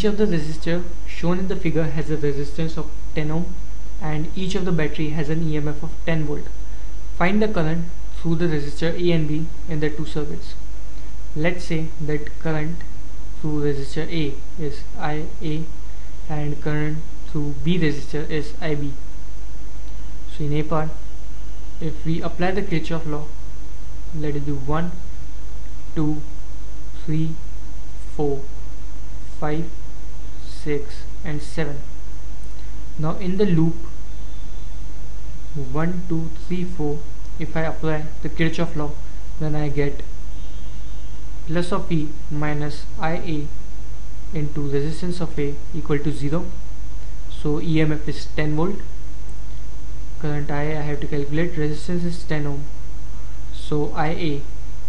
Each of the resistor shown in the figure has a resistance of 10 ohm and each of the battery has an EMF of 10 volt. Find the current through the resistor A and B in the two circuits. Let's say that current through resistor A is IA and current through B resistor is IB. So in A part, if we apply the Kirchhoff law, let it do 1, 2, 3, 4, 5, 6 and 7. Now in the loop 1, 2, 3, 4, if I apply the Kirchhoff law, then I get plus of E minus IA into resistance of A equal to 0. So EMF is 10 volt. Current IA I have to calculate, resistance is 10 ohm. So IA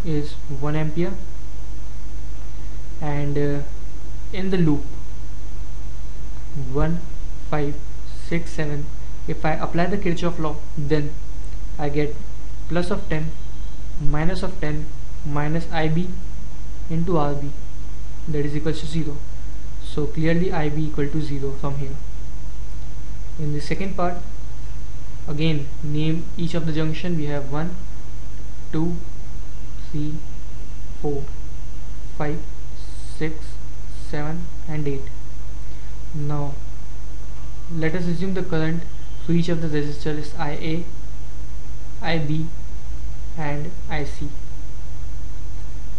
is 1 ampere. And in the loop 1, 5, 6, 7, if I apply the Kirchhoff law, then I get plus of 10, minus of 10, minus IB into RB, that is equals to 0. So clearly IB equal to 0 from here. In the second part, again name each of the junction. We have 1, 2, 3, 4, 5, 6, 7 and 8. Now let us assume the current through each of the resistor is IA, IB and IC.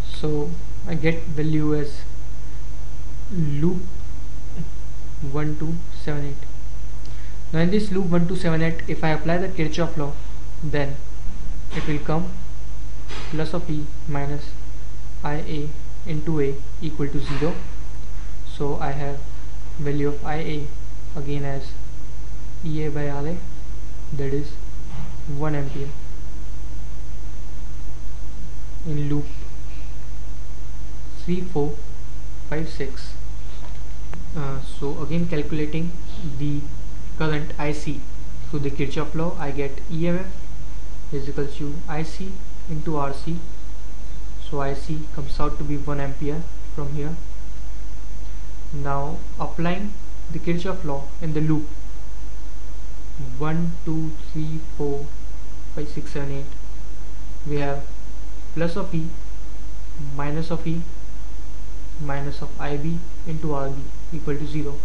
So I get value as loop 1278. Now in this loop 1278, if I apply the Kirchhoff law, then it will come plus of E minus IA into A equal to 0. So I have value of IA again as EA by RA, that is 1 ampere in loop 3, 4, 5, 6. So again calculating the current IC through the Kirchhoff law, I get EMF is equal to IC into RC. So IC comes out to be 1 ampere from here. Now applying the Kirchhoff law in the loop 1, 2, 3, 4, 5, 6, 7, 8, we have plus of E, minus of E, minus of IB into RB equal to 0.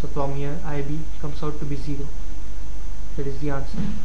So from here IB comes out to be 0. That is the answer.